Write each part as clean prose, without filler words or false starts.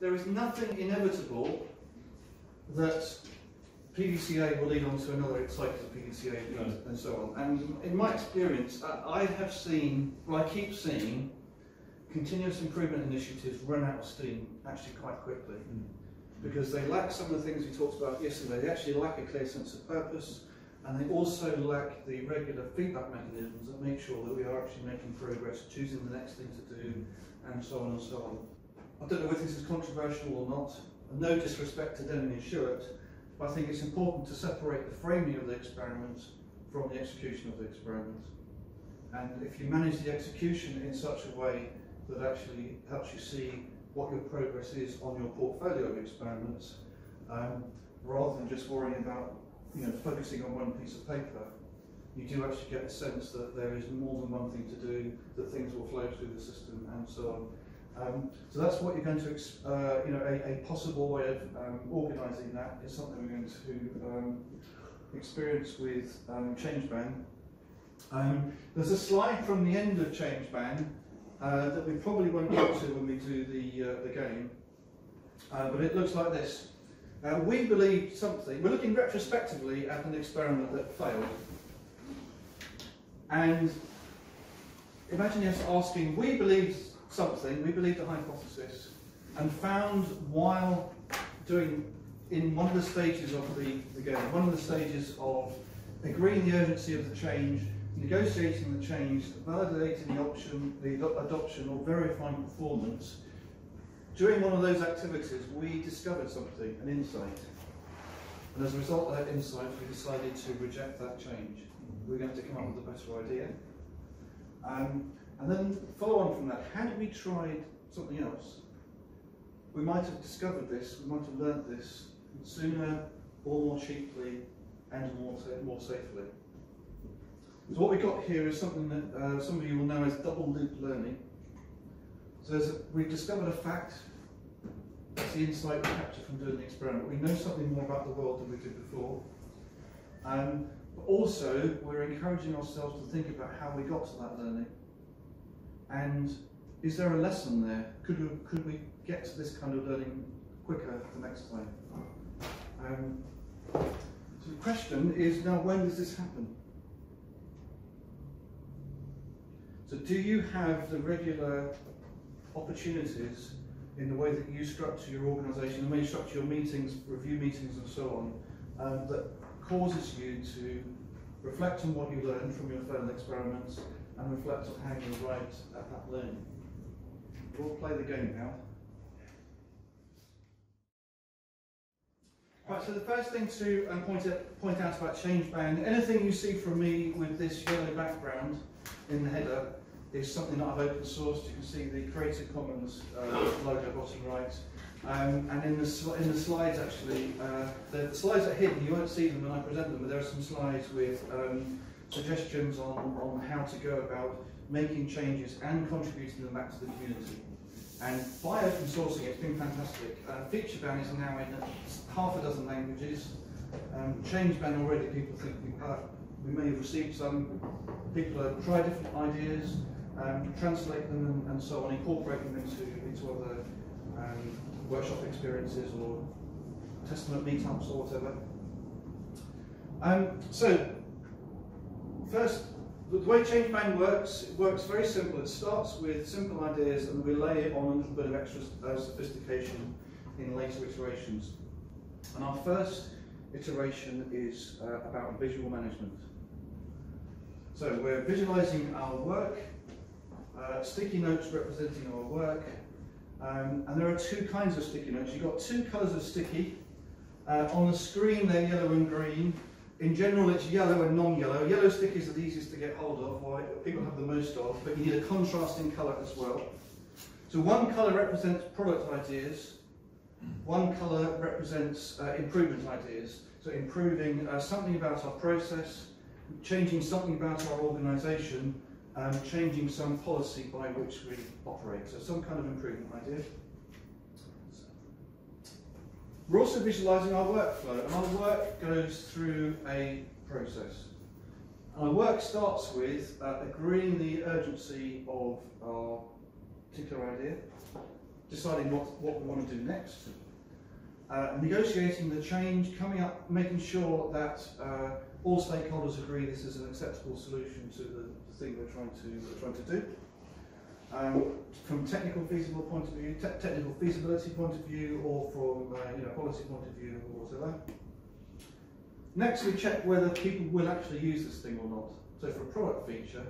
There is nothing inevitable that PDCA will lead on to another exciting PDCA and so on. And in my experience, I have seen, well, I keep seeing continuous improvement initiatives run out of steam actually quite quickly because they lack some of the things we talked about yesterday. They actually lack a clear sense of purpose, and they also lack the regular feedback mechanisms that make sure that we are actually making progress, choosing the next thing to do, and so on and so on. I don't know whether this is controversial or not, no disrespect to Deming and Stewart, but I think it's important to separate the framing of the experiment from the execution of the experiment. And if you manage the execution in such a way that actually helps you see what your progress is on your portfolio of experiments, rather than just worrying about, you know, focusing on one piece of paper, you do actually get a sense that there is more than one thing to do, that things will flow through the system, and so on. So that's what you're going to, you know, a possible way of organising that is something we're going to experience with Changeban. There's a slide from the end of Changeban that we probably won't go to when we do the game, but it looks like this. We believe something, we're looking retrospectively at an experiment that failed. And imagine us asking, we believed something, we believed a hypothesis, and found while doing, in one of the stages of the game, one of the stages of agreeing the urgency of the change, negotiating the change, validating the option, the adoption, or verifying performance, during one of those activities, we discovered something, an insight. And as a result of that insight, we decided to reject that change. We're going to come up with a better idea. And then follow on from that, had we tried something else, we might have discovered this, we might have learned this sooner, or more cheaply, and more safely. So what we got here is something that some of you will know as double loop learning. So we've discovered a fact, that's the insight we captured from doing the experiment. We know something more about the world than we did before. But also, we're encouraging ourselves to think about how we got to that learning. And is there a lesson there? Could we get to this kind of learning quicker the next time? So the question is now, when does this happen? So do you have the regular opportunities in the way that you structure your organisation, the way you structure your meetings, review meetings and so on, that causes you to reflect on what you learned from your failed experiments and reflect on how you arrived at that learning? We'll play the game now. Right, so the first thing to point out about Changeban, anything you see from me with this yellow background in the header is something that I've open sourced. You can see the Creative Commons logo bottom right. And in the slides actually, the slides are hidden, you won't see them when I present them, but there are some slides with suggestions on how to go about making changes and contributing them back to the community. And by open sourcing, it's been fantastic. Featureban is now in half a dozen languages. Changeban already, people think we may have received some. People have tried different ideas, translate them and so on, incorporate them into other workshop experiences or testament meetups or whatever. So, first, the way Changeban works, it works very simple. It starts with simple ideas and we lay it on a little bit of extra sophistication in later iterations. And our first iteration is about visual management. So we're visualizing our work, sticky notes representing our work, and there are two kinds of sticky notes. You've got two colors of sticky. On the screen they're yellow and green. In general it's yellow and non-yellow. Yellow stickies are the easiest to get hold of, or people have the most of, but you need a contrasting color as well. So one color represents product ideas, one color represents improvement ideas. So improving something about our process, changing something about our organisation, changing some policy by which we operate, so some kind of improvement idea. We're also visualising our workflow, and our work goes through a process. Our work starts with agreeing the urgency of our particular idea, deciding what we want to do next, negotiating the change, coming up, making sure that all stakeholders agree this is an acceptable solution to the thing we're trying to do. From technical feasible point of view, technical feasibility point of view, or from policy point of view, or whatever. Next, we check whether people will actually use this thing or not. So for a product feature,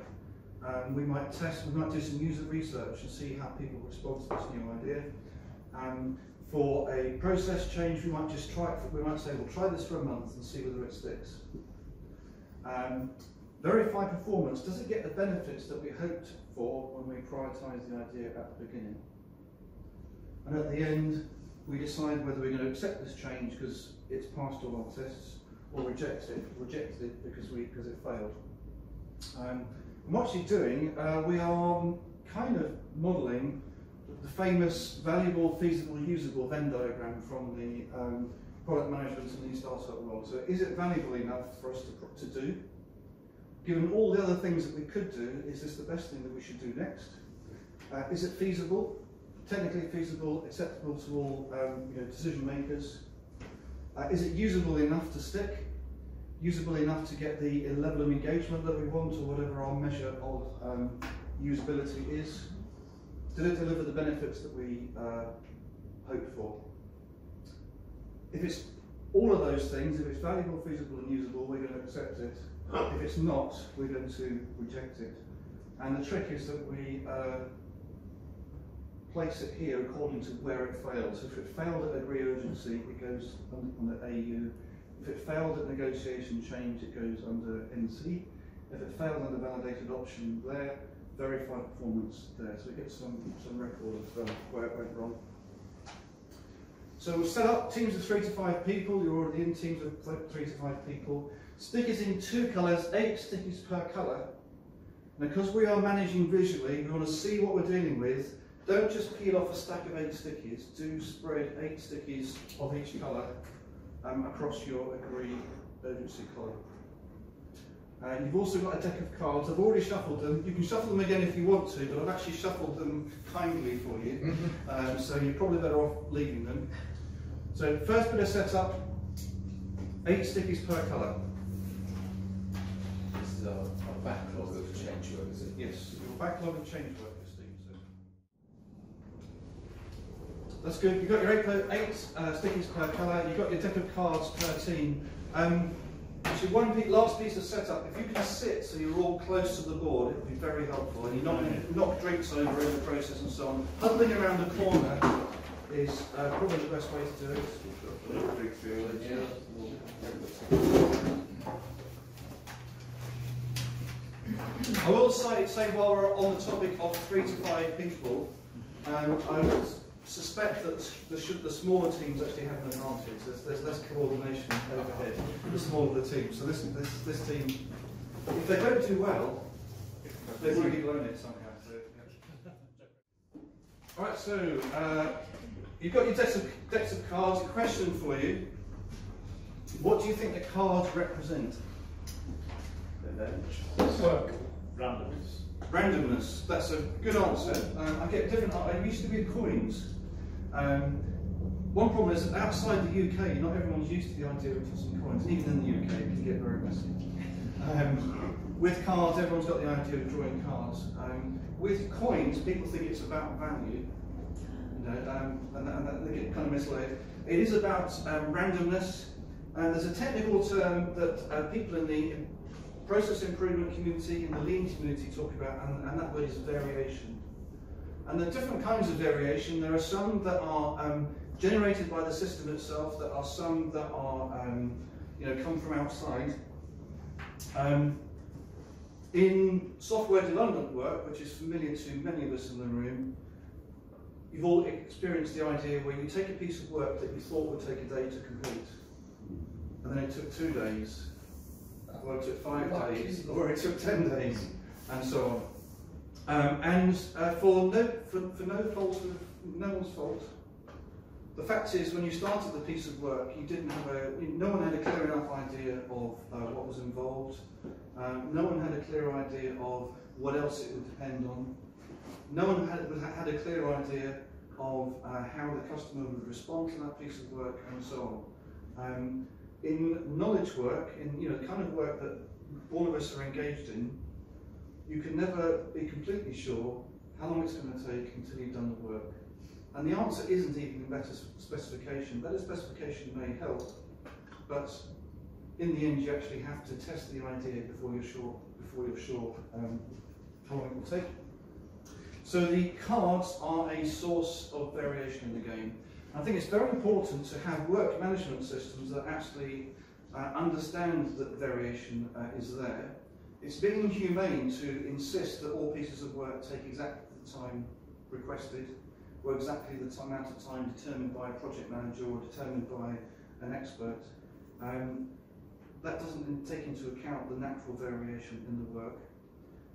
we might do some user research and see how people respond to this new idea. For a process change, we might just try it. We might say, we'll try this for a month and see whether it sticks. Verify performance. Does it get the benefits that we hoped for when we prioritise the idea at the beginning? And at the end, we decide whether we're going to accept this change because it's passed all our tests, or reject it because it failed. And what she's doing, we are kind of modelling the famous valuable, feasible, usable Venn diagram from the product management and the startup world. So is it valuable enough for us to do? Given all the other things that we could do, is this the best thing that we should do next? Is it feasible, technically feasible, acceptable to all decision makers? Is it usable enough to stick? Usable enough to get the level of engagement that we want, or whatever our measure of usability is? Did it deliver the benefits that we hoped for? If it's all of those things, if it's valuable, feasible, and usable, we're going to accept it. If it's not, we're going to reject it. And the trick is that we place it here according to where it failed. So if it failed at agree urgency, it goes under AU. If it failed at negotiation change, it goes under NC. If it failed under validated option there, verify performance there. So we get some record of where it went wrong. So we'll set up teams of 3 to 5 people. You're already in teams of 3 to 5 people. Stickers in 2 colours, 8 stickers per colour. And because we are managing visually, we want to see what we're dealing with. Don't just peel off a stack of 8 stickies. Do spread 8 stickies of each colour across your agree urgency column. You've also got a deck of cards. I've already shuffled them. You can shuffle them again if you want to, but I've actually shuffled them kindly for you. So you're probably better off leaving them. So first bit of setup, 8 stickies per colour. This is our backlog of change work, is it? Yes, your backlog of change work. That's good. You've got your eight stickies per colour. You've got your deck of cards per team. So last piece of setup. If you can sit so you're all close to the board, it would be very helpful. And you're not going to knock drinks over in the process and so on. Huddling around the corner is probably the best way to do it. I will say while we're on the topic of 3 to 5 people, I would suspect that the smaller teams actually have an advantage. There's less coordination overhead, the smaller the team. So this team, if they don't do well, they've already blown it somehow. So, yeah. All right, so you've got your decks of cards. A question for you. What do you think the cards represent? Randomness. Randomness, that's a good answer. I get different, I used to be coins. One problem is that outside the UK, not everyone's used to the idea of tossing coins. Even in the UK, it can get very messy. With cards, everyone's got the idea of drawing cards. With coins, people think it's about value, and they get kind of misled. It is about randomness, and there's a technical term that people in the process improvement community and the lean community talk about, and that word is variation. And there are different kinds of variation. There are some that are generated by the system itself. There are some that are, come from outside. In software development work, which is familiar to many of us in the room, you've all experienced the idea where you take a piece of work that you thought would take a day to complete, and then it took 2 days. Or it took 5 days, or it took 10 days, and so on. And for no one's fault, the fact is, when you started the piece of work, you didn't have no one had a clear enough idea of what was involved. No one had a clear idea of what else it would depend on. No one had a clear idea of how the customer would respond to that piece of work and so on. In knowledge work, in the kind of work that all of us are engaged in, you can never be completely sure how long it's going to take until you've done the work. And the answer isn't even better specification. Better specification may help, but in the end you actually have to test the idea before you're sure how long it will take. So the cards are a source of variation in the game. I think it's very important to have work management systems that actually understand that variation is there. It's being inhumane to insist that all pieces of work take exactly the time requested, or exactly the amount of time determined by a project manager or determined by an expert. That doesn't take into account the natural variation in the work.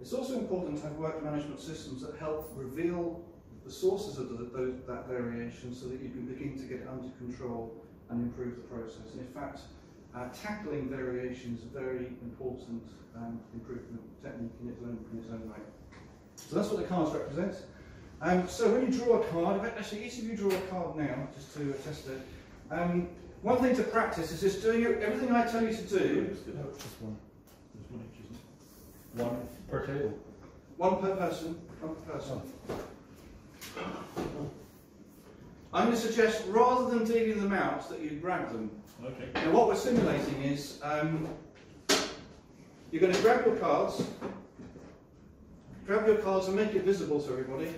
It's also important to have work management systems that help reveal the sources of that variation so that you can begin to get it under control and improve the process. And in fact, tackling variation is a very important improvement technique in its own right. So that's what the cards represent. So when you draw a card, actually each of you draw a card now, just to test it. One thing to practice is just doing everything I tell you to do. No, it's just one. There's one each, isn't it? One per table. One per person. One per person. Oh. I'm going to suggest, rather than dealing them out, that you grab them. Okay. Now what we're simulating is, you're going to grab your cards and make it visible to everybody.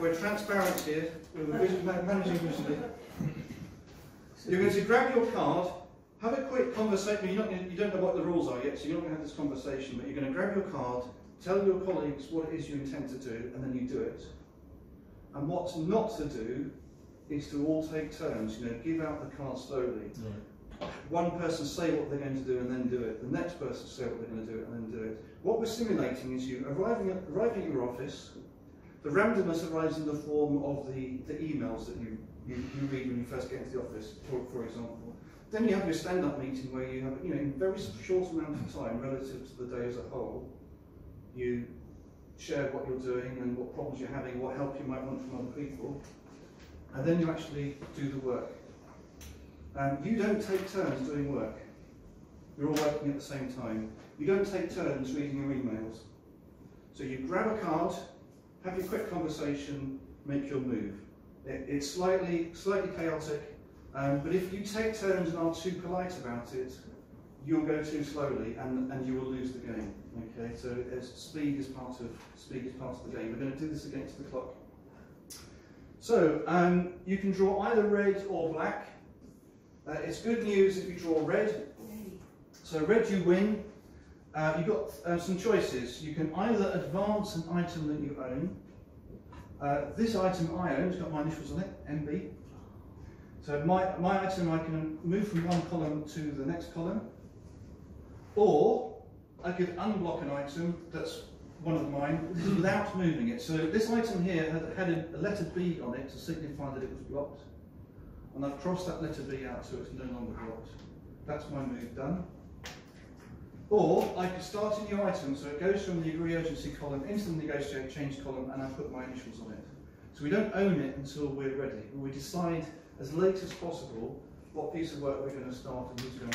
We're transparent here, we're managing visually. You're going to grab your card, have a quick conversation. You don't know what the rules are yet, so you're not going to have this conversation, but you're going to grab your card, tell your colleagues what it is you intend to do, and then you do it. And what's not to do is to all take turns, give out the card slowly. Right. One person say what they're going to do and then do it. The next person say what they're going to do and then do it. What we're simulating is you arriving at your office. The randomness arrives in the form of the emails that you read when you first get into the office, for example. Then you have your stand-up meeting where you have, in a very short amount of time relative to the day as a whole, you share what you're doing and what problems you're having, what help you might want from other people, and then you actually do the work. You don't take turns doing work. You're all working at the same time. You don't take turns reading your emails. So you grab a card, have your quick conversation, make your move. It's slightly chaotic, but if you take turns and are too polite about it, you'll go too slowly and you will lose the game. Okay, so speed is part of the game. We're going to do this against the clock. So you can draw either red or black. It's good news if you draw red. So red, you win. You've got some choices. You can either advance an item that you own. This item I own, it's got my initials on it, MB. So my item I can move from one column to the next column, or I could unblock an item that's one of mine without moving it. So this item here had a letter B on it to signify that it was blocked, and I've crossed that letter B out so it's no longer blocked. That's my move done. Or I could start a new item, so it goes from the agree urgency column into the negotiate change column, and I put my initials on it. So we don't own it until we're ready. We decide as late as possible what piece of work we're going to start and who's going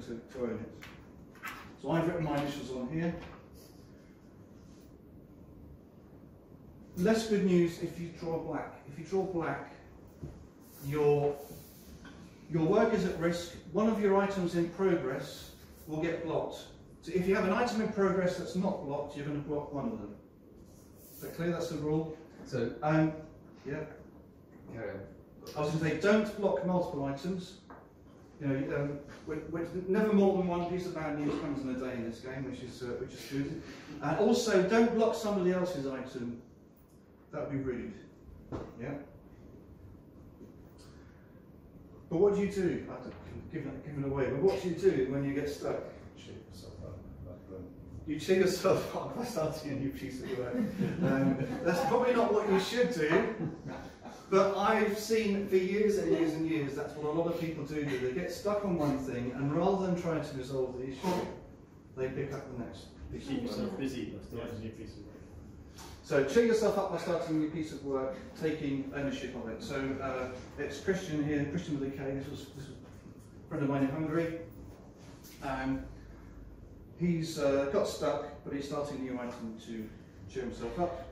to own it. So I've written my initials on here. Less good news if you draw black. If you draw black, your work is at risk. One of your items in progress will get blocked. So if you have an item in progress that's not blocked, you're going to block one of them. Is that clear? That's the rule. So, yeah. Carry on. I was going to say, don't block multiple items. Never more than one piece of bad news comes in a day in this game, which is good. And also, don't block somebody else's item. That would be rude. Yeah. But what do you do? I don't give it away. But what do you do when you get stuck? You cheer yourself up by starting a new piece of work. That's probably not what you should do. But I've seen for years and years and years that's what a lot of people do. They get stuck on one thing, and rather than trying to resolve the issue, they pick up the next. They keep yourself busy by starting a new piece of work. So cheer yourself up by starting a new piece of work, taking ownership of it. So it's Christian here, Christian with a K. This was a friend of mine in Hungary. He's got stuck, but he's starting a new item to cheer himself up.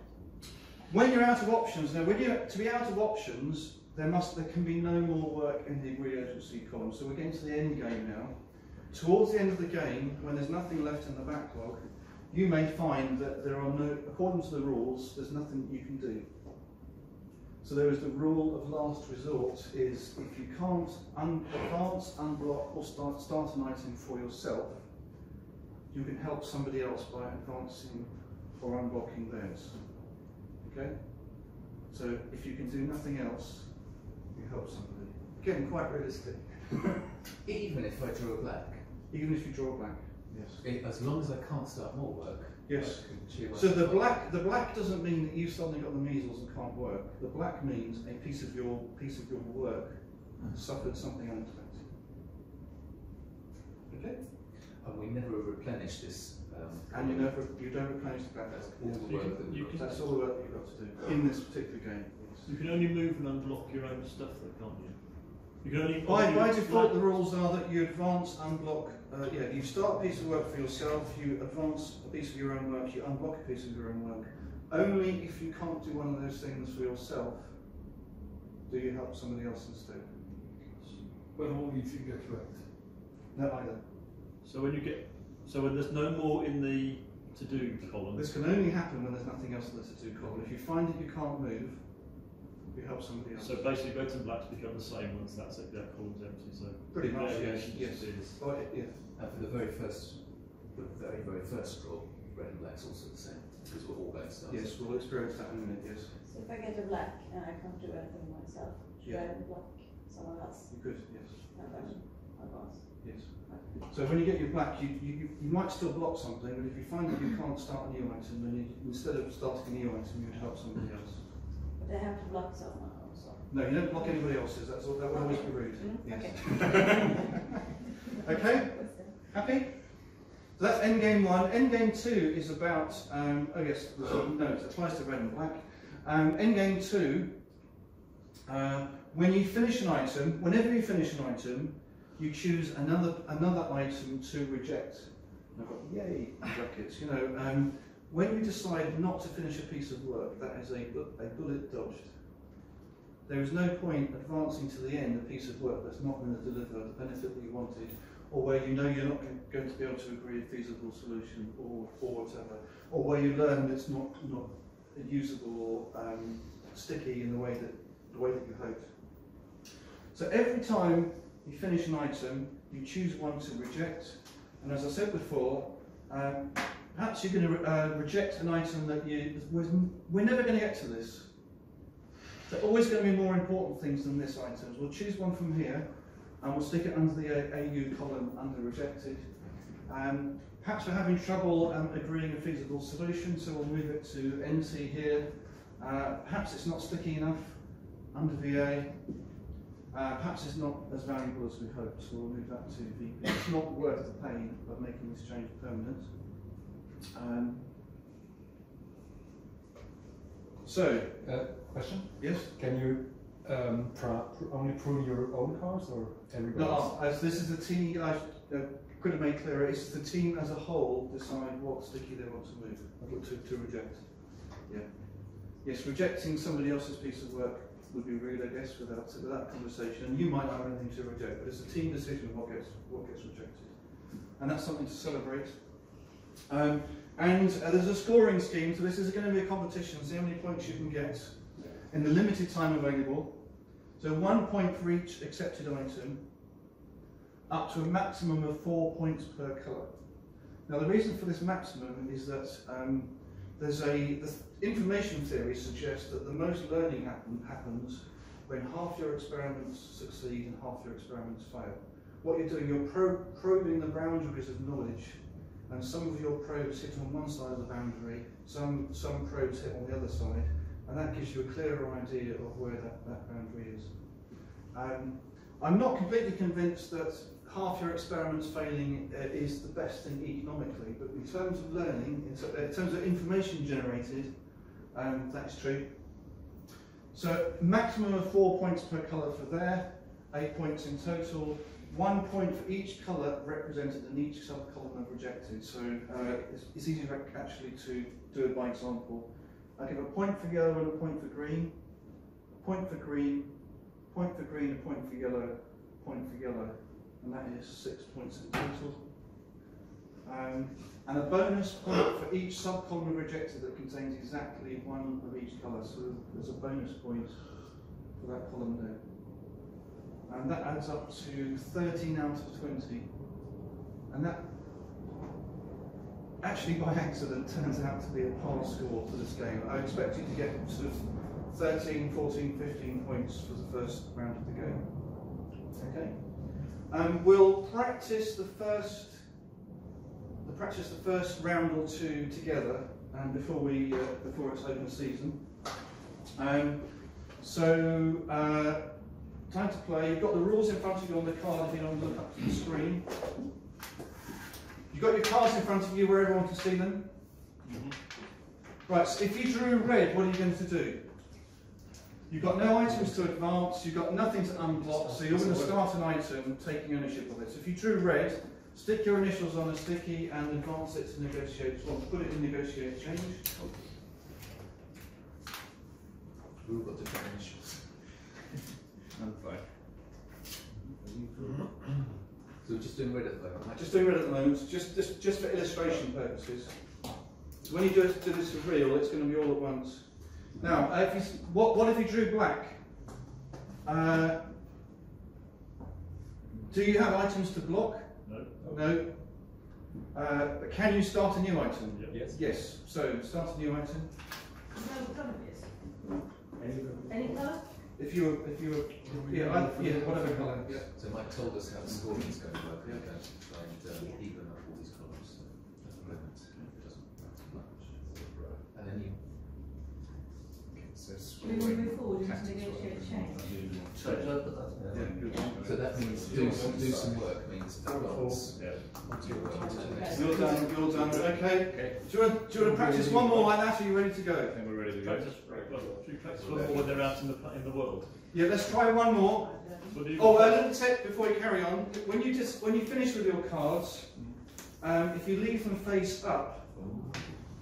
When you're out of options, now to be out of options, there can be no more work in the agree urgency column. So we're getting to the end game now. Towards the end of the game, when there's nothing left in the backlog, you may find that there are no, according to the rules, there's nothing you can do. So there is the rule of last resort is if you can't advance, unblock, or start an item for yourself, you can help somebody else by advancing or unblocking theirs. Okay? So if you can do nothing else, you help somebody. Again, quite realistic. Even if I draw a blank? Even if you draw a blank. Yes. As long as I can't start more work. Yes. So the black doesn't mean that you've suddenly got the measles and can't work. The black means a piece of your work suffered something unexpected. Okay. And we never replenish this. And you don't replenish the backlog. That's all the work that you've got to do in this particular game. Yes. You can only move and unblock your own stuff, though, can't you? By default, the rules are that you advance, unblock, you start a piece of work for yourself, you advance a piece of your own work, you unblock a piece of your own work. Only if you can't do one of those things for yourself do you help somebody else instead. But only if you get wrecked. No, either. So when there's no more in the to-do column? This can only happen when there's nothing else in the to-do column. If you find that you can't move, you help somebody else. So basically, reds and blacks become the same once that's it. That column's empty. So pretty much, yes. Oh, yeah. And for the very first draw, red and black's also the same because we're all going to start. Yes, we'll experience that in a minute. Yes. So if I get a black and I can't do anything myself, should I block someone else? You could, yes. Yes. So when you get your black, you might still block something, but if you find that you can't start a new item, then instead of starting a new item, you'd help somebody else. They have to block someone also. No, you don't block anybody else's. That's all. That would always be rude. Mm-hmm. Yes. Okay. Okay. Happy? So that's endgame one. Endgame two is about. It applies to red and black. Endgame two. When you finish an item, whenever you finish an item, you choose another item to reject. I've got yay brackets. You know. When you decide not to finish a piece of work, that is a bullet dodged. There is no point advancing to the end a piece of work that's not going to deliver the benefit that you wanted, or where you know you're not going to be able to agree a feasible solution, or whatever, or where you learn it's not usable or sticky in the way that you hoped. So every time you finish an item, you choose one to reject, and as I said before. Perhaps you're going to reject an item that we're never going to get to this. There are always going to be more important things than this item. We'll choose one from here, and we'll stick it under the AU column under rejected. Perhaps we're having trouble agreeing a feasible solution, so we'll move it to NC here. Perhaps it's not sticky enough under VA. Perhaps it's not as valuable as we hoped, so we'll move that to VP. It's not worth the pain of making this change permanent. Question? Yes. Can you only prune your own cars or everybody else? No, as this is a team, I could have made clearer. It's the team as a whole decide what sticky they want to move, to reject. Yeah. Yes, rejecting somebody else's piece of work would be rude, I guess, without conversation. You might not have anything to reject, but it's a team decision what gets rejected, and that's something to celebrate. And there's a scoring scheme, so this is going to be a competition, see how many points you can get in the limited time available. So 1 point for each accepted item, up to a maximum of 4 points per colour. Now the reason for this maximum is that the information theory suggests that the most learning happens when half your experiments succeed and half your experiments fail. What you're doing, you're probing the boundaries of knowledge. And some of your probes hit on one side of the boundary, some probes hit on the other side, and that gives you a clearer idea of where that boundary is. I'm not completely convinced that half your experiments failing is the best thing economically, but in terms of learning, in terms of information generated, That's true. So maximum of 4 points per colour for there, 8 points in total, 1 point for each colour represented and each sub-column of rejected. So it's easier actually to do it by example. I give a point for yellow and a point for green, a point for green, a point for green, a point for yellow, a point for yellow, and that is 6 points in total. And a bonus point for each sub-column of rejected that contains exactly one of each colour. So there's a bonus point for that column there. And that adds up to 13 out of 20. And that actually by accident turns out to be a par score for this game. I expected to get sort of 13, 14, 15 points for the first round of the game. Okay. We'll practice the first round or two together, and before it's open season. Time to play. You've got the rules in front of you on the card. If you don't look up to the screen, you've got your cards in front of you where everyone can see them. Mm-hmm. Right. So if you drew red, what are you going to do? You've got no items to advance. You've got nothing to unblock. So you're going to start an item, taking ownership of it. So if you drew red, stick your initials on a sticky and advance it to negotiate, or put it in negotiate change. We've got different initials. I'm fine. So just doing red at the moment. Just doing red at the moment, just for illustration purposes. So when you do this for real, it's going to be all at once. Now, if you, what if you drew black? Do you have items to block? No. But can you start a new item? Yes. Yes. So start a new item. No colour, yes. Any colour? If you were, yeah, whatever colour. Yeah. So Mike told us how the scoring is going to work. Yeah. And even up all these columns. So at the moment, it doesn't matter much. And then you. Okay. So we move forward into negotiate change. So that means do some work means advance. Yeah. You're done. Okay. Do you want to practice one more like that? Or are you ready to go? I think we're ready to go. Should we practice one more when they're out in the world? Yeah. Let's try one more. Oh, a little tip before you carry on. When you finish with your cards, if you leave them face up,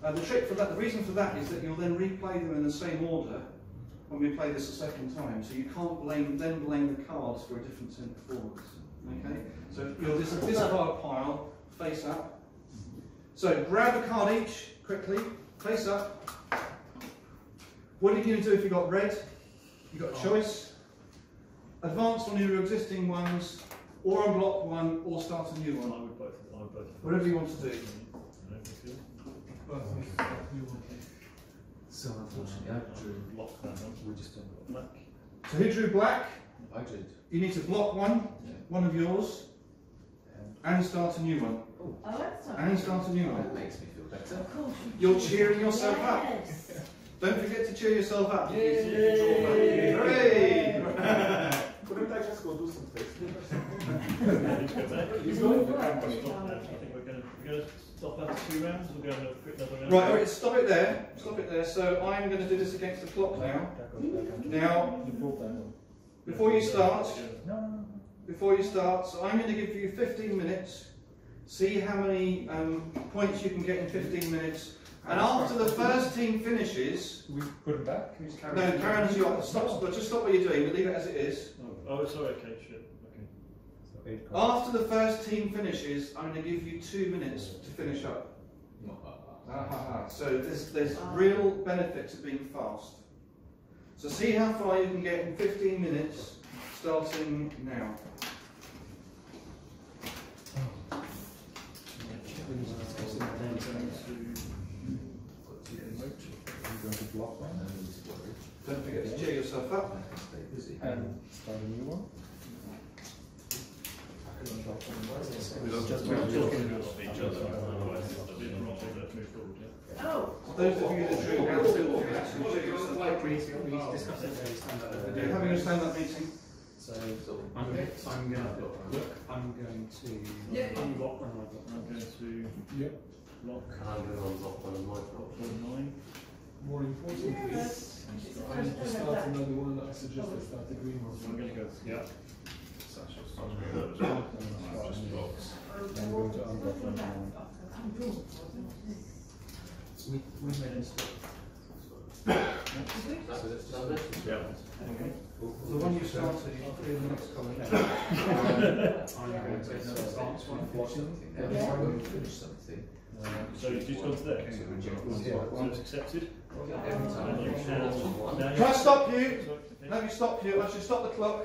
the trick for that, the reason for that is that you'll then replay them in the same order when we play this a second time, so you can't blame the cards for a difference in performance. Okay, so there's a discard pile face up. So grab a card each quickly, face up. What are you going to do if you got red? You got a choice: advance one of your existing ones, or unblock one, or start a new one. I would both. Whatever you want to do. So unfortunately, I drew block that one. We just don't block. So who drew black? I did. You need to block one, one of yours, and start a new one. Oh, that's not. And start a new one. That makes me feel better. Of course. You're cheering yourself up. Don't forget to cheer yourself up. Yay! Hooray! Couldn't I just go do some Facebook? We're going to stop after 2 rounds, or we're going to put another round? Right, stop it there. Stop it there. So I'm going to do this against the clock now. Now, before you start, so I'm going to give you 15 minutes. See how many points you can get in 15 minutes. And after the first team finishes, we put it back. No, Karen, just stop what you're doing, but leave it as it is. Oh, sorry. Okay, sure. After the first team finishes, I'm going to give you 2 minutes to finish up. So there's real benefit to being fast. So see how far you can get in 15 minutes, starting now. Don't forget to cheer yourself up. And start a new one. Oh, those of you that drew out still walking out. They're having a stand-up meeting. So I'm going to unblock one of my blocks. I'm going to block. And I'm going to unblock one of my blocks. more importantly, I start another one. I suggest I start a green one. I'm going to go, yeah. We made a mistake. Yeah. Okay. The one you started, you put in the next column down. I'm going to take another stance one. I'm going to finish something. So you've just gone to there. So it's accepted. Can I stop you? Let me stop you. I should stop the clock.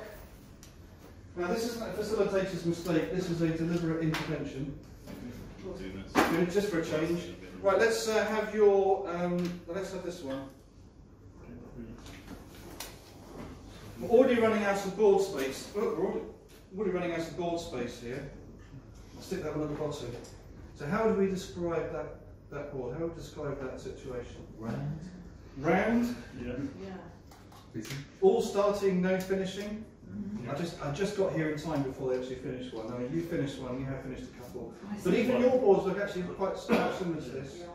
Now this isn't a facilitator's mistake. This is a deliberate intervention. Just for a change. Right. Let's have your. Let's have this one. We're already running out of board space. We're already running out of board space here. I'll stick that one at the bottom. So how do we describe that board? How do we describe that situation? Round. Round. Yeah. Yeah. All starting, no finishing. Mm-hmm. I just got here in time before they actually finished one. Now you finished one, you have finished a couple. But even your boards look actually quite similar to this. Yeah.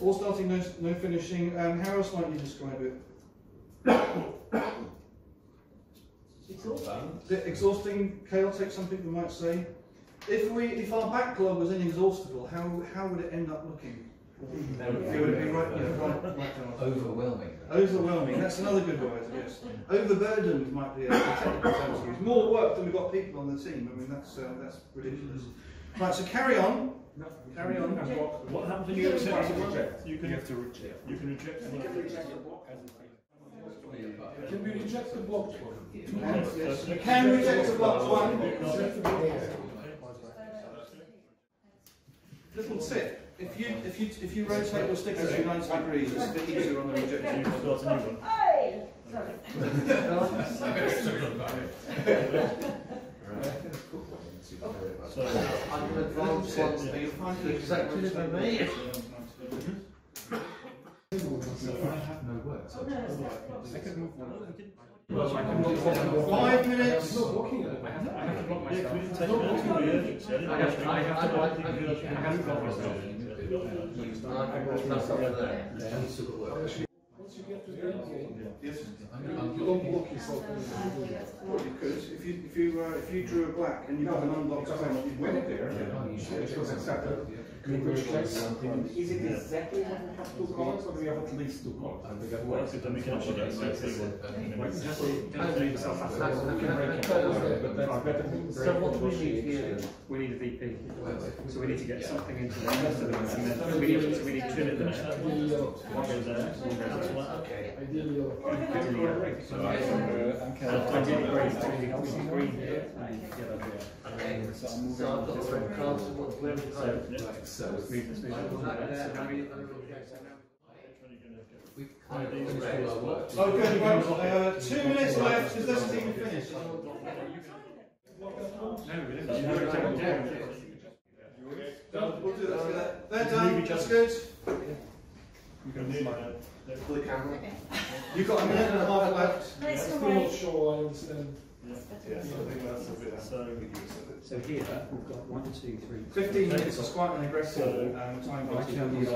All starting, no finishing. How else might you describe it? Exhausting, chaotic, something we might say. If our backlog was inexhaustible, how would it end up looking? It would be right overwhelming. Overwhelming. That's another good word. Yes. Overburdened might be a technical term to use. More work than we've got people on the team. I mean, that's ridiculous. Right. So carry on. Carry on. What happens when you accept a project? You have to reject. You can reject. Can we reject the blocked one? Yes. You can reject the blocked one. Little tip: if you rotate your stickers to 90 degrees, it's a bit easier on the rejection. You've got a new one. Hey! Sorry. I'm advanced once, but you'll find it exactly for me. I have no words. I could move one. Well, 5 minutes. Because if you drew a black and you got an unblocked pen, you went it there. Is it exactly what we have 2 columns, or do we have at least 2 columns? So what we need here, we need a VP. So we need to get something into the rest of them. We need two in there. One goes there. Okay. I'm green here. So I've got the red cards. So okay, 2 minutes left. Is this even finished? We'll do that. They're done. That's good. You've got a minute and a half left. It's not sure I understand. Yeah, so I think that's a bit. So here we've got 1, 2, 3. 15 minutes is quite an aggressive time. I normally say,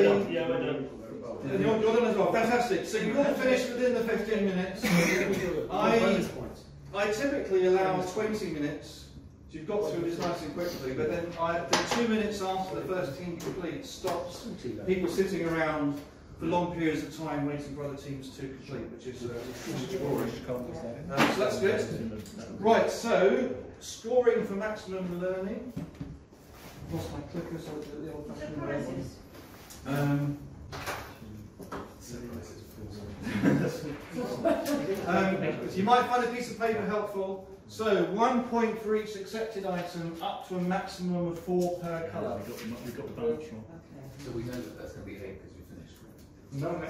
you're done as well. Fantastic. So you've all finished within the 15 minutes. I typically allow 20 minutes. So you've got through this nice and quickly, but then the 2 minutes after the first team completes stops people sitting around for long periods of time waiting for other teams to complete, which is boring. So that's good. Right, so scoring for maximum learning. Lost my clicker, so the old fashioned way. You might find a piece of paper helpful. So 1 point for each accepted item, up to a maximum of 4 per colour. We got the balance wrong. Okay. So we know that that's going to be 8 because we finished. No, not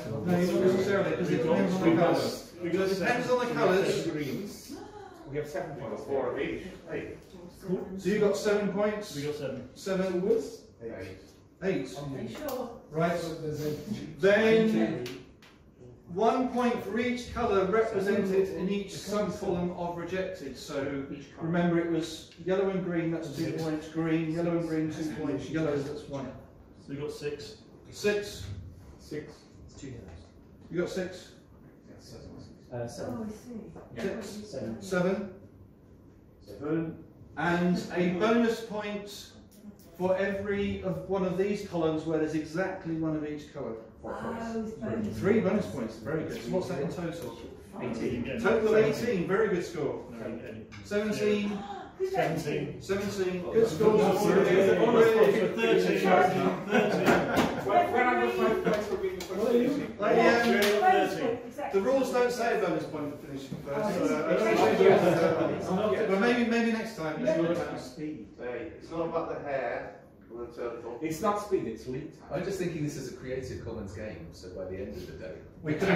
necessarily, because it depends on the colours. It depends on the colours. We have 7 points. 4 of each. 8. Cool. So you got 7 points. We got 7. 7 was 8. 8. Right. Then 1 point for each colour represented in each sub-column of rejected. So remember, it was yellow and green, that's 2 points, green, yellow and green, 2 points, yellow, that's 1. So you got 6. 6. 6. It's 2 yellows. You got 6? 7. Oh, I see. 6. 7. 7. 7. And a bonus point for every of one of these columns where there's exactly one of each colour. Oh, 3 bonus points, very good. So what's that in total? 18. Total of 18, very good score. 17. 17. Good score. 13. The rules don't say a bonus point for finishing first. But maybe next time. It's not about the hair. It's not speed, it's lead time. I'm just thinking this is a Creative Commons game, so by the end of the day... We could.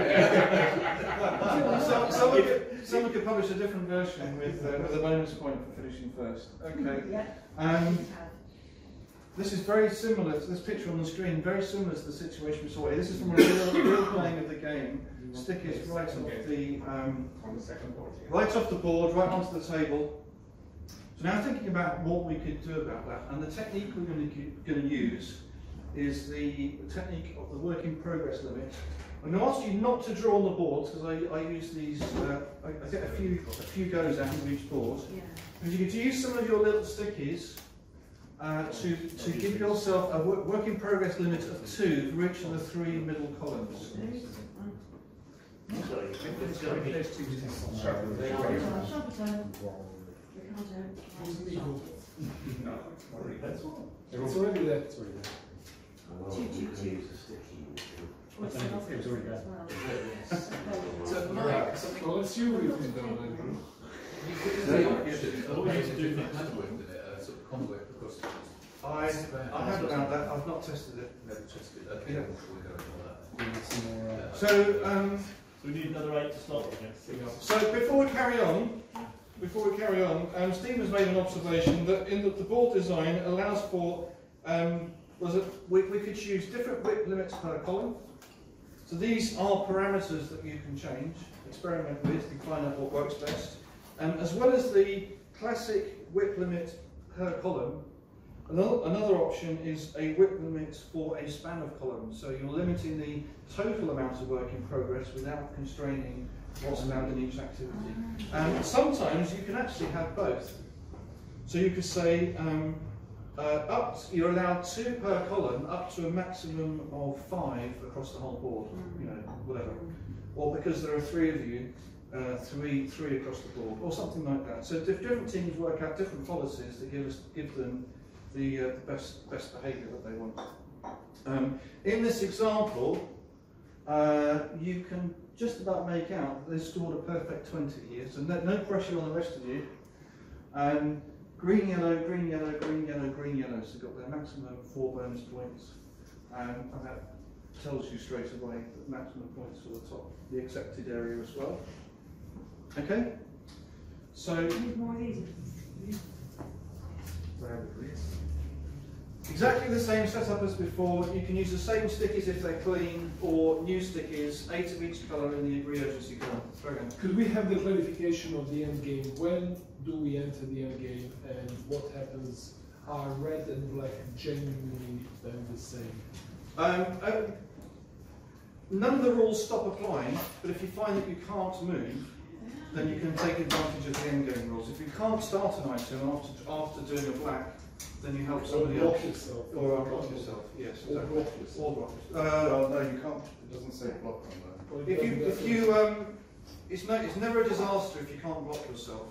Someone could publish a different version with a bonus point for finishing first. Okay. Yeah. This is very similar to this picture on the screen, very similar to the situation we saw here. This is from a real playing of the game. Stick is right off the right off the board, right onto the table. So now thinking about what we could do about that, and the technique we're going to use is the technique of the work in progress limit. I'm going to ask you not to draw on the boards because I use these. I get a few goes out of each board. Yeah. And you could use some of your little stickies to give yourself a work in progress limit of 2 for each of the 3 middle columns. No, that's all. It's already there. It's already there. It's already there. Well, let's see what you can do. All we need to do is handwork with it, sort of convert across the board. I haven't done that. I've not tested it. Never tested it. Okay, we'll go over that. So we need another 8 to start with. So before we carry on, Steve has made an observation that in the board design allows for, we could choose different width limits per column. So these are parameters that you can change, experiment with, define out what works best, as well as the classic width limit per column. Another option is a width limit for a span of columns. So you're limiting the total amount of work in progress without constraining what's allowed in each activity. And sometimes you can actually have both. So you could say you're allowed 2 per column up to a maximum of 5 across the whole board, you know, whatever. Or because there are 3 of you, three across the board, or something like that. So different teams work out different policies that give them the best behaviour that they want. In this example, you can just about make out that they've scored a perfect 20 here, so no pressure on the rest of you. Green, yellow, green, yellow, green, yellow, green, yellow, so they've got their maximum 4 bonus points, and that tells you straight away that maximum points for the top, the accepted area as well. Okay? So... Exactly the same setup as before. You can use the same stickies if they're clean, or new stickies, 8 of each colour in the agree urgency column. Could we have the clarification of the end game? When do we enter the end game, and what happens? Are red and black genuinely the same? None of the rules stop applying, but if you find that you can't move, then you can take advantage of the end game rules. If you can't start an item after doing a black, then you help somebody else. Or block yourself. Yes. Or block yourself. No, you can't. It doesn't say block on there. It's never a disaster if you can't block yourself.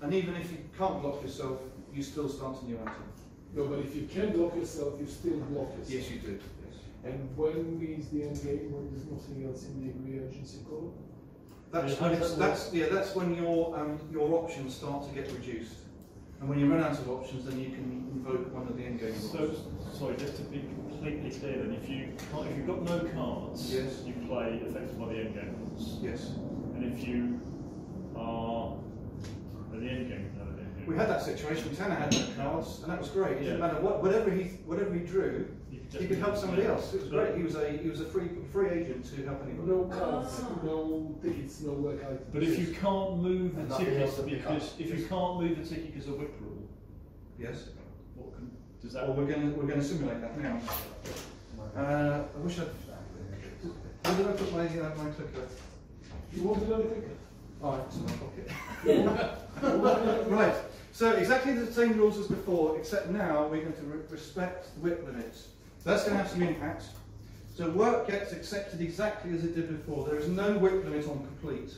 And even if you can't block yourself, you still start a new item. No, but if you can block yourself, you still block yourself. Yes, you do. Yes. And when is the end game? When there's nothing else in the agree urgency column? That's when your options start to get reduced. And when you run out of options, then you can invoke one of the endgame rules. So, sorry, just to be completely clear then, if you've got no cards, yes, you play affected by the endgame rules. Yes. And if you are at the endgame, we had that situation. Tanner had no cards, and that was great. It didn't matter whatever he drew, You could help somebody else. It was great. He was a free agent to help anyone. No cards, no tickets, no work items. But if you can't move the ticket because it's a whip rule. Yes. What can, does that? Well, we're going to simulate that now. I wish I'd. Where did I put my my clicker? You wanted another clicker? Oh, it's in my pocket. Right. So exactly the same rules as before, except now we're going to respect the width limits. That's going to have some impact. So work gets accepted exactly as it did before. There is no width limit on complete.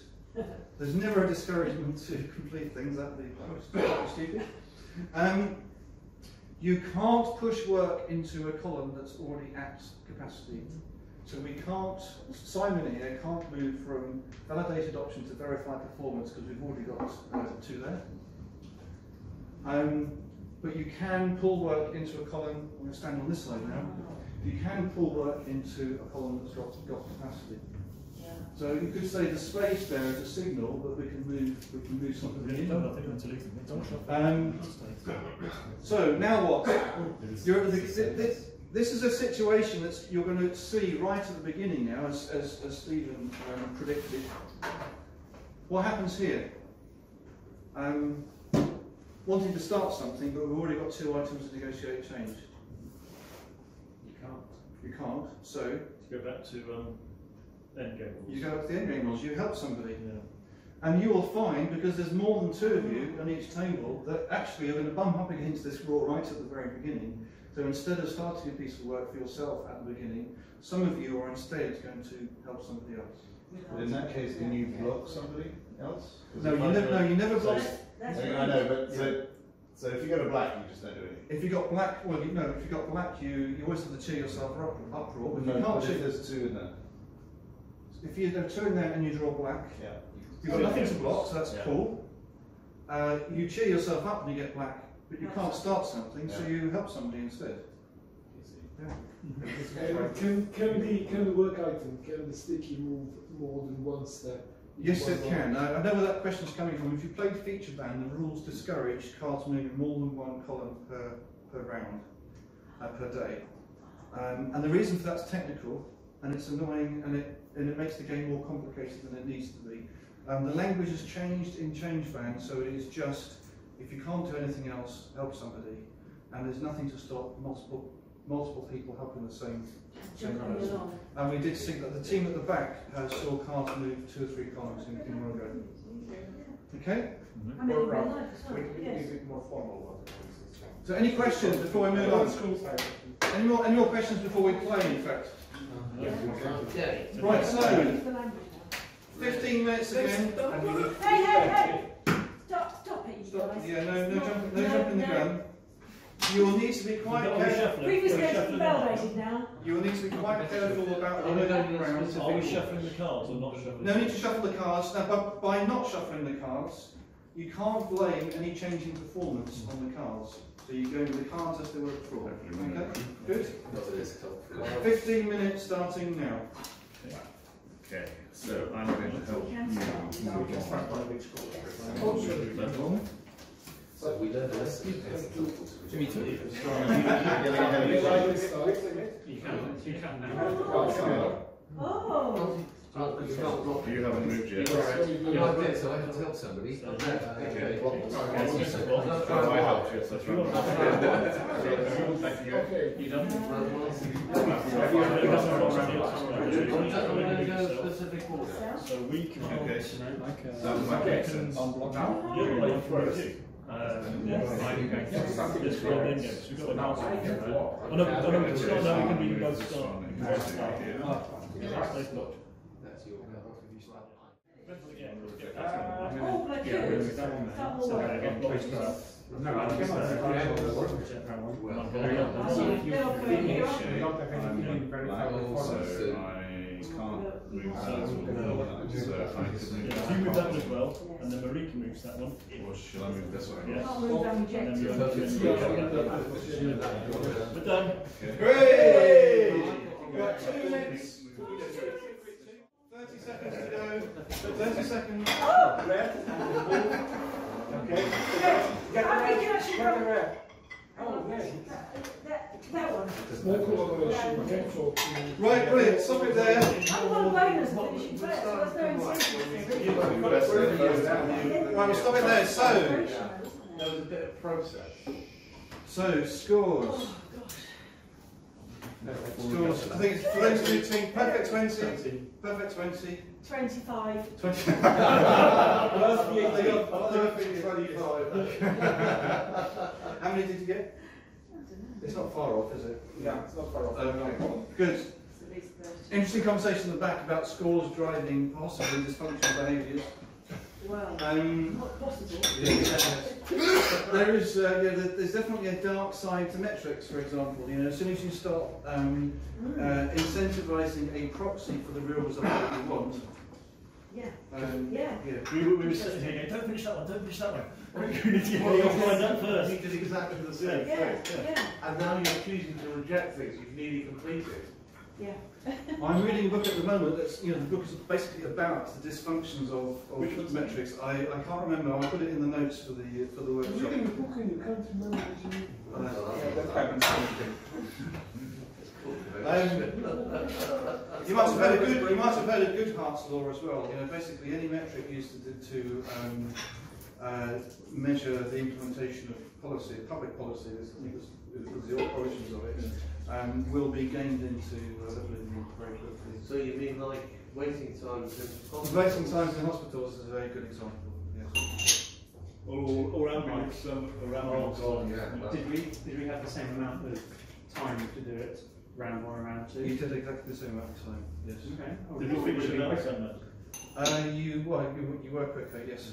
There's never a discouragement to complete things. That would be stupid. You can't push work into a column that's already at capacity. So we can't, Simon here can't move from validated option to verified performance because we've already got two there. But you can pull work into a column. I'm going to stand on this side now. You can pull work into a column that's got capacity. Yeah. So you could say the space there is a signal that we can move something in. So now what? This is a situation that you're going to see right at the beginning now, as Stephen predicted. What happens here? Wanting to start something, but we've already got two items to negotiate change. You can't. So you go back to end game rules. You go back to the end game rules. You help somebody, and you will find because there's more than two of you on each table that actually are going to bump up against this rule right at the very beginning. So instead of starting a piece of work for yourself at the beginning, some of you are instead going to help somebody else. But in that case, can you block somebody else? No, you never block. So if you go to black, you just don't do anything. If you got black, well, you know, if you got black, you always have to cheer yourself uproar. But no, you can't cheer. There's two in there. If you have two in there and you draw black, you've got nothing to block, so that's cool. You cheer yourself up and you get black, but you can't start something, so you help somebody instead. Can the work item, can the sticky move more than one step? Yes, it can. I know where that question's coming from. If you played Featureban, the rules discourage cards moving more than one column per round, per day. And the reason for that's technical, and it's annoying, and it makes the game more complicated than it needs to be. The language has changed in Changeban, so it is just, if you can't do anything else, help somebody. And there's nothing to stop multiple people helping the same person. And we did see that the team at the back saw cards move 2 or 3 columns in one go. Okay? Mm-hmm. So any questions before we move on? Any more questions before we play, in fact? Right, so 15 minutes again. Hey! Stop it, you guys. Yeah, no jump in the gun. You will need to be quite careful. Previous games are validated now. You will need to be quite careful about the rounds. Are we shuffling the cards or not shuffling? No need to shuffle the cards. Now, but by not shuffling the cards, you can't blame any change in performance on the cards. So you go with the cards as they were before. Okay, good. 15 minutes starting now. Okay, so I'm going to help you. So we learned a lesson. Jimmy, you can now. Oh! You haven't moved yet. I did, so I had to help somebody. I helped you, that's right. You done? I'm going to go specific order. So we can unblock you. If you move that one as well, and then Marika moves that one. Or should I move this one? Yes. We're done. Great! We've got 2 minutes. 30 seconds to go. 30 seconds. Oh! Red. Okay. How many can I shoot? Oh, there. That one. Right, brilliant. Stop it there. I've got a bonus finishing first, so that's no incentive. Right, we'll stop it there. So, there was a bit of process. So, scores. Oh, gosh. Scores. I think it's those two teams. Perfect 20. Perfect 20. 25. 25. Perfect 25. How many did you get? I don't know. It's not far off, is it? Yeah, it's not far off. Okay. Good. Interesting conversation in the back about scores driving possibly dysfunctional behaviours. Well, not possible. Yeah. There is, there's definitely a dark side to metrics, for example. You know, as soon as you start incentivising a proxy for the real result that you want. Yeah. We were sitting here going, don't finish that one, don't finish that one. We're going to find that first. You did exactly the same. Yeah. And now you're choosing to reject things you've nearly completed. Yeah. I'm reading a book at the moment that's, you know, the book is basically about the dysfunctions of metrics. I can't remember, I'll put it in the notes for the workshop. You're reading a book and you can't remember what you you must have heard a good Goodhart's law as well. You know, basically any metric used to measure the implementation of policy, public policy, I think it was the origins of it. Will be gained into Dublin very quickly. So you mean like waiting times in hospitals? Waiting times in hospitals is a very good example. Yes. Or ambulance, round one. Yeah. Did we have the same amount of time to do it? Round one, round two. You did exactly the same amount of time. Yes. Okay. Oh, did we finish it so much? You were quicker. Yes.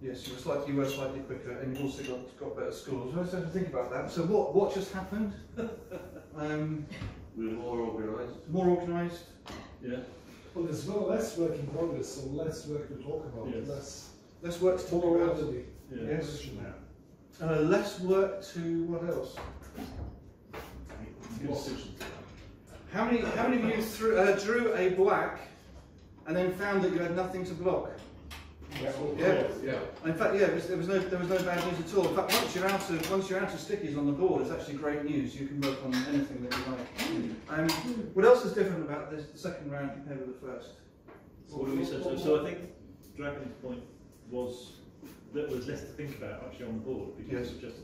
Yes, you were slightly quicker, and you also got better scores. I just have to think about that. So what just happened? We were more organised. More organised. Yeah. Well, there's less work in progress, so less work to talk about. Yes. Less work to talk about. Yeah. Yes. Yeah. Less work to what else? What? How many of you drew a black, and then found that you had nothing to block? Yeah. In fact, yeah, there was no bad news at all. In fact, once you're out of stickies on the board, it's actually great news. You can work on anything that you like. What else is different about this second round compared with the first? So I think Dragon's point was that there was less to think about actually on the board because yes. Just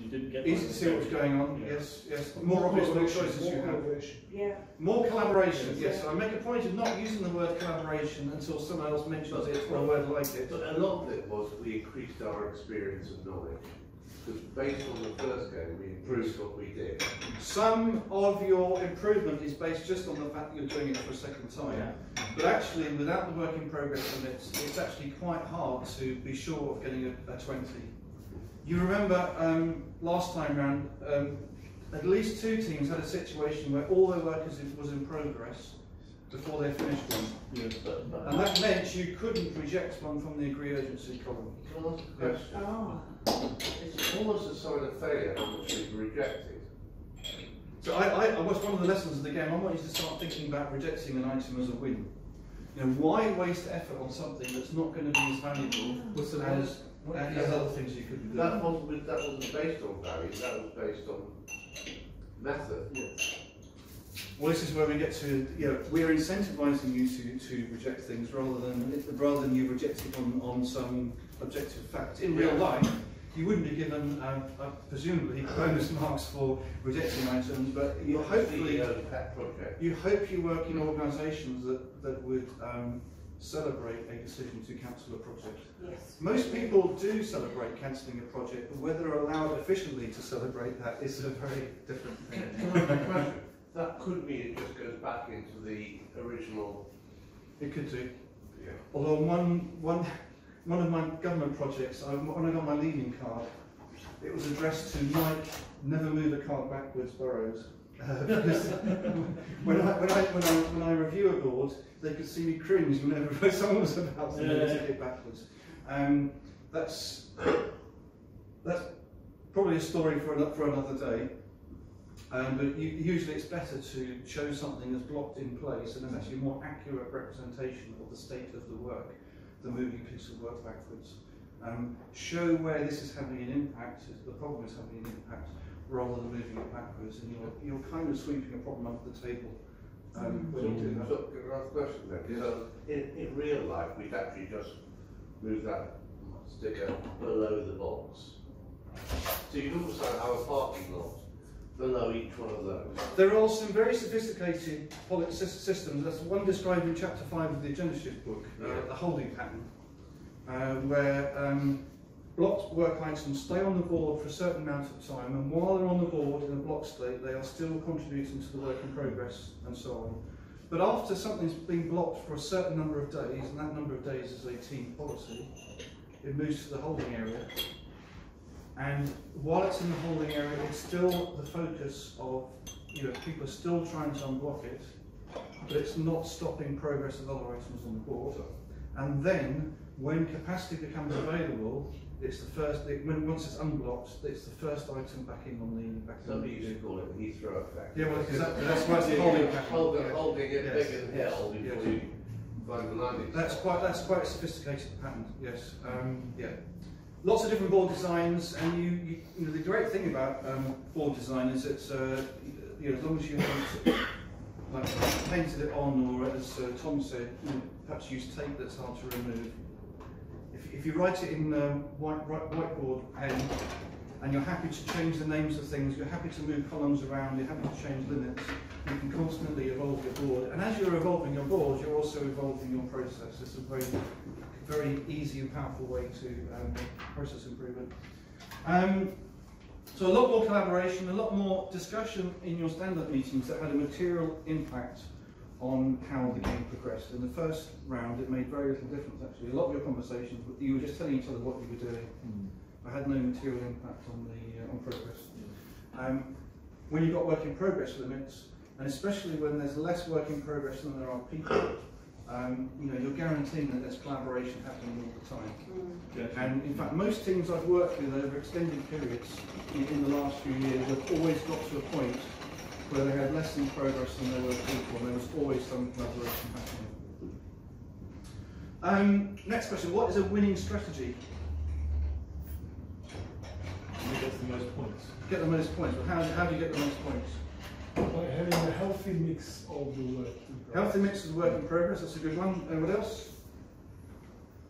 you didn't get easy to see what's going on. Yeah. Yes. More obvious choices you have. Yeah. More collaboration. Yes. Yeah. I make a point of not using the word collaboration until someone else mentions it or a word like it. But a lot of it was we increased our experience and knowledge because based on the first game we improved what we did. Some of your improvement is based just on the fact that you're doing it for a second time. Yeah. But actually, without the work in progress limits, it's actually quite hard to be sure of getting a 20. You remember last time round, at least two teams had a situation where all their work was in progress before they finished one. Yes. And that meant you couldn't reject one from the agree urgency column. Can I ask a question? Yes. It's almost a sign of failure on which you've rejected. So I was one of the lessons of the game. I want you to start thinking about rejecting an item as a win. You know, why waste effort on something that's not going to be as valuable as other things you could do. That wasn't based on value, that was based on method. Yes. Well, this is where we get to, you know, we're incentivising you to reject things rather than you rejecting on some objective fact. In real life, you wouldn't be given, presumably, bonus marks for rejecting items, but you hopefully you hope you work in organisations that would celebrate a decision to cancel a project. Yes. Most people do celebrate cancelling a project, but whether allowed efficiently to celebrate that is a very different thing. That could mean it just goes back into the original. It could do. Yeah. Although one of my government projects, when I got my leaving card, it was addressed to Mike, never move a card backwards, Burrows. Because when I review a board, they could see me cringe whenever someone was about to get it backwards. That's probably a story for another day. But usually it's better to show something as blocked in place and it's actually a more accurate representation of the state of the work than moving a piece of work backwards. Show where this is having an impact, the problem is having an impact, rather than moving it backwards, and you're kind of sweeping a problem under the table. So, last question then. Yes. So in real life, we'd actually just move that sticker below the box. So you'd almost have a parking lot below each one of those. There are some very sophisticated systems. That's one described in Chapter 5 of the Agendashift book, the holding pattern, where blocked work items stay on the board for a certain amount of time, and while they're on the board in a block state, they are still contributing to the work in progress and so on. But after something's been blocked for a certain number of days, and that number of days is a team policy, it moves to the holding area. And while it's in the holding area, it's still the focus of, people are still trying to unblock it, but it's not stopping progress of other items on the board. And then, when capacity becomes available, it's the first. Once it's unblocked, it's the first item back in on the. Somebody used to call it the Heathrow effect. Yeah, well, exactly. That's why it's the holding effect. Holding it bigger than hell before you find the landing. That's quite a sophisticated pattern. Yes. Yeah. Lots of different board designs, and you know, the great thing about board design is it's as long as you haven't painted it on, or as Tom said, perhaps use tape that's hard to remove. If you write it in whiteboard pen, and you're happy to change the names of things, you're happy to move columns around, you're happy to change limits, you can constantly evolve your board. And as you're evolving your board, you're also evolving your process. It's a very easy and powerful way to process improvement. So a lot more collaboration, a lot more discussion in your stand-up meetings that had a material impact on how the game progressed. In the first round, it made very little difference, actually. A lot of your conversations, you were just telling each other what you were doing. I had no material impact on the on progress. When you've got work in progress limits, and especially when there's less work in progress than there are people, you're guaranteeing that there's collaboration happening all the time. And in fact, most teams I've worked with over extended periods in the last few years have always got to a point where they had less in progress than there were people, and there was always some collaboration happening. Next question, what is a winning strategy? Who gets the most points? Get the most points, but how do you get the most points? By having a healthy mix of the work in progress. Healthy mix of the work in progress, that's a good one. Anyone else?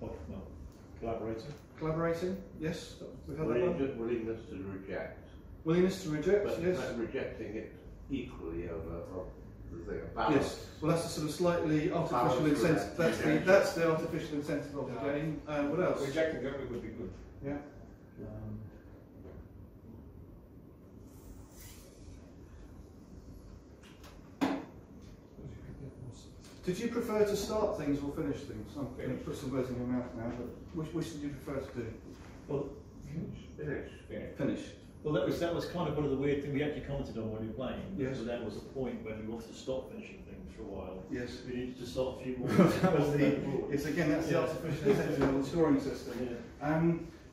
What? No. Collaborating. Collaborating, yes. We've had that one. Willingness to reject. Willingness to reject, but yes. But rejecting it equally over a balance. Yes, well that's a sort of slightly artificial incentive. That's the artificial incentive of the game. What else? Rejecting government would be good. Yeah. Did you prefer to start things or finish things? I'm going to put some words in your mouth now, but which did you prefer to do? Well, finish. Well, that was kind of one of the weird things we actually commented on when we were playing. Yes. So that was a point when we wanted to stop finishing things for a while. Yes. We needed to stop a few more. That was the. It's again that's the artificial incentive of the scoring system. Yeah.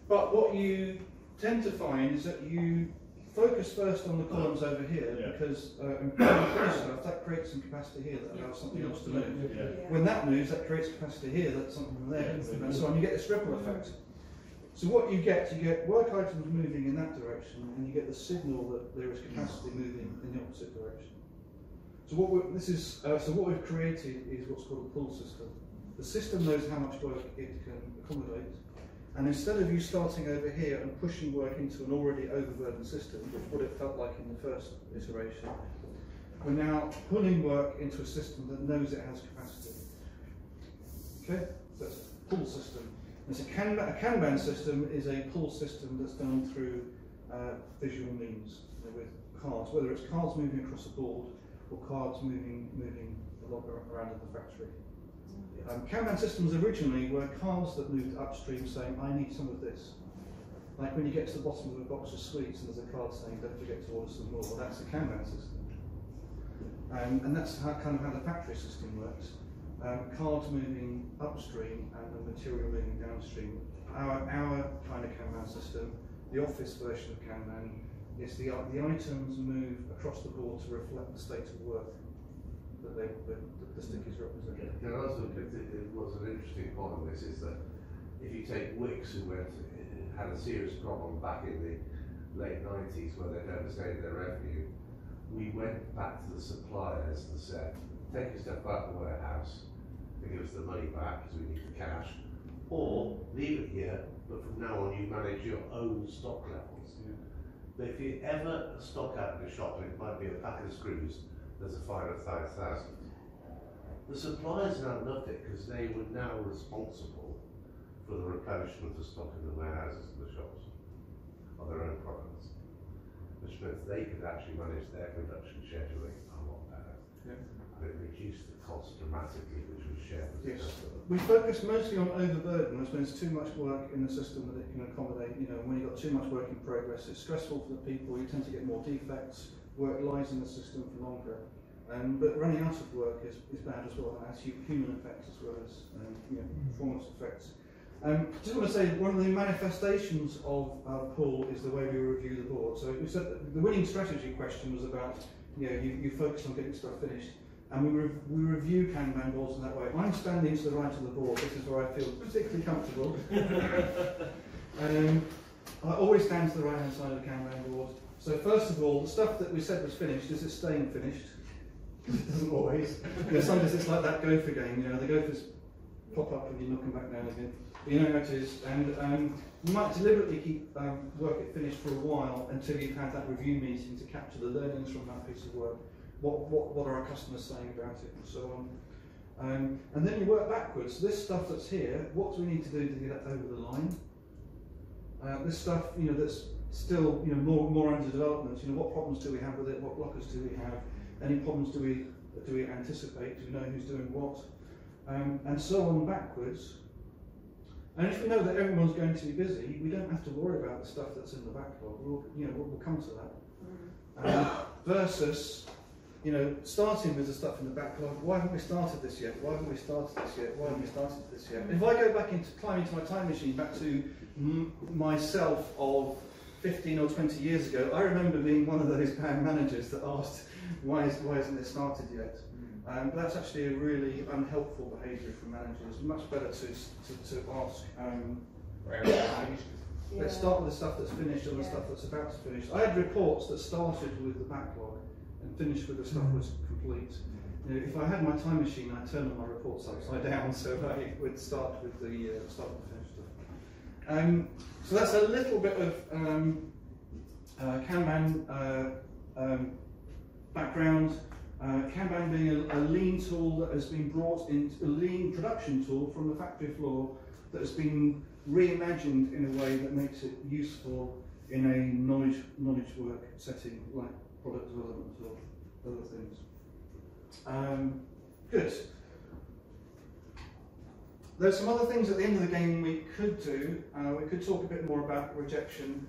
But what you tend to find is that you focus first on the columns over here because that creates some capacity here that allows something else to move. Yeah. Yeah. When that moves, that creates capacity here, that's something there, and so on. You get this ripple effect. So what you get work items moving in that direction, and you get the signal that there is capacity moving in the opposite direction. So what we've created is what's called a pull system. The system knows how much work it can accommodate, and instead of you starting over here and pushing work into an already overburdened system, which is what it felt like in the first iteration, we're now pulling work into a system that knows it has capacity. Okay, that's a pull system. So a Kanban system is a pull system that's done through visual means, with cards, whether it's cards moving across the board or cards moving around in the factory. Kanban systems originally were cards that moved upstream saying, I need some of this. Like when you get to the bottom of a box of sweets and there's a card saying, don't forget to order some more. Well, that's a Kanban system. And that's kind of how the factory system works. Cards moving upstream and the material moving downstream. Our kind of Kanban system, the office version of Kanban, is the items move across the board to reflect the state of work that the stick is representing. It was an interesting point on this, is that if you take Wix, who had a serious problem back in the late 90s where they'd overstated their revenue, we went back to the suppliers and said, take your stuff back to the warehouse to give us the money back because we need the cash, or leave it here, but from now on you manage your own stock levels. Yeah. But if you ever stock out in a shop, and it might be a pack of screws, there's a fine of £5,000. The suppliers now loved it because they were now responsible for the replenishment of stock in the warehouses and the shops of their own products, which meant they could actually manage their production scheduling a lot better. Yeah. And it reduced the cost dramatically, which was shared with the customer. We focus mostly on overburden, which means too much work in the system that it can accommodate. You know, when you've got too much work in progress, it's stressful for the people, you tend to get more defects, work lies in the system for longer. But running out of work is bad as well, and has human effects as well as performance effects. Just want to say one of the manifestations of our pull is the way we review the board. So we said that the winning strategy question was about you focus on getting stuff finished, and we review Kanban boards in that way. I'm standing to the right of the board. This is where I feel particularly comfortable. I always stand to the right hand side of the Kanban board. So first of all, the stuff that we said was finished is staying finished. It doesn't always. Sometimes it's like that gopher game. The gophers pop up and you knock them back down again. You know how it is, and you might deliberately keep work it finished for a while until you've had that review meeting to capture the learnings from that piece of work. What are our customers saying about it, and so on. And then you work backwards. This stuff that's here, what do we need to do to get it over the line? This stuff, that's still, more under development. What problems do we have with it? What blockers do we have? Any problems do we anticipate? Do we know who's doing what? And so on backwards. And if we know that everyone's going to be busy, we don't have to worry about the stuff that's in the backlog. We'll come to that. Versus, starting with the stuff in the backlog. Why haven't we started this yet? Why haven't we started this yet? Why haven't we started this yet? If I go back into climbing to my time machine, back to myself of 15 or 20 years ago, I remember being one of those band managers that asked, why isn't it started yet? That's actually a really unhelpful behaviour for managers. Much better to ask, where are we finished? Let's start with the stuff that's finished and the stuff that's about to finish. I had reports that started with the backlog and finished with the stuff that was complete. If I had my time machine, I'd turn all my reports upside down so I would start with the finished stuff. So that's a little bit of Kanban background. Kanban being a lean tool that has been brought into a lean production tool from the factory floor that has been reimagined in a way that makes it useful in a knowledge work setting like product development or other things. Good. There's some other things at the end of the game we could do. We could talk a bit more about rejection.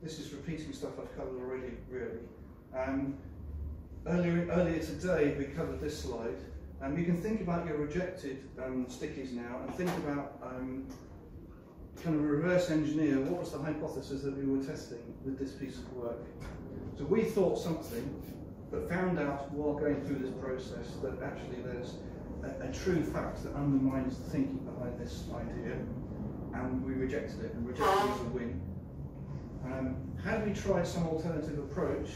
This is repeating stuff I've covered already, really. Earlier today, we covered this slide, and you can think about your rejected stickies now, and think about kind of reverse engineer. What was the hypothesis that we were testing with this piece of work? So we thought something, but found out while going through this process that actually there's a true fact that undermines the thinking behind this idea, and we rejected it, and rejection is a win. Had we tried some alternative approach,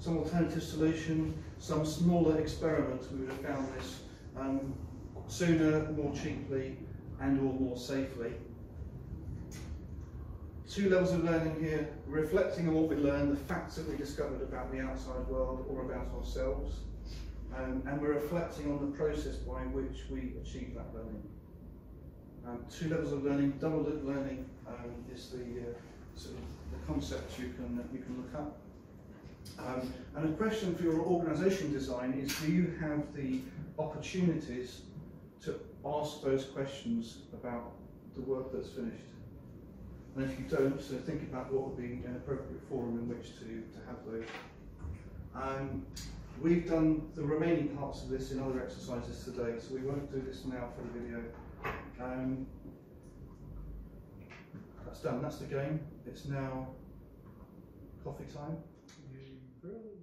some alternative solution, some smaller experiment, we would have found this sooner, more cheaply, and or more safely. Two levels of learning here, reflecting on what we learned, the facts that we discovered about the outside world or about ourselves, and we're reflecting on the process by which we achieve that learning. Two levels of learning, double loop learning is the sort of the concept you can look up. And a question for your organisation design is, do you have the opportunities to ask those questions about the work that's finished? And if you don't, so think about what would be an appropriate forum in which to have those. We've done the remaining parts of this in other exercises today, so we won't do this now for the video. That's done, that's the game. It's now coffee time. Really?